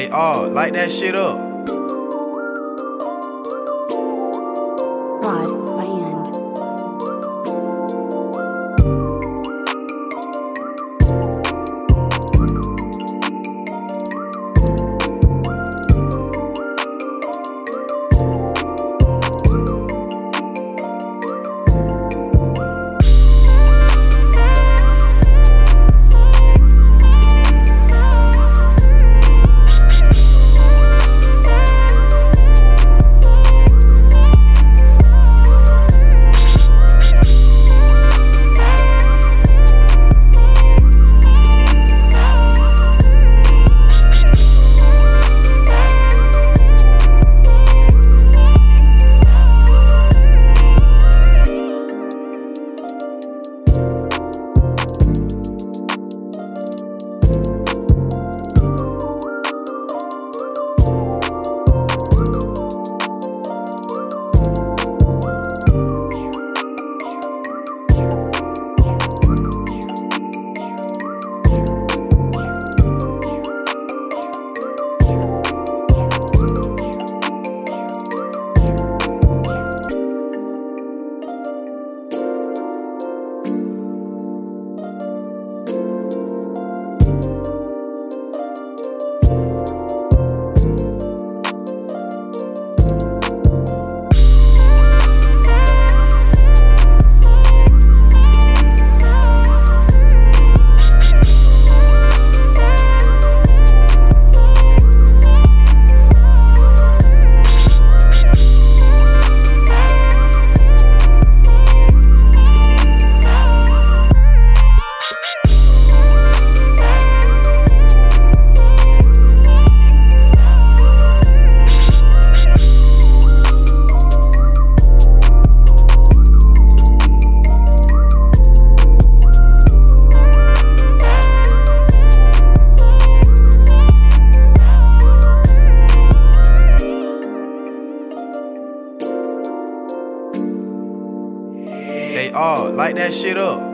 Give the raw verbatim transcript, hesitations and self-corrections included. Hey, all, light that shit up. Hey, all, light that shit up.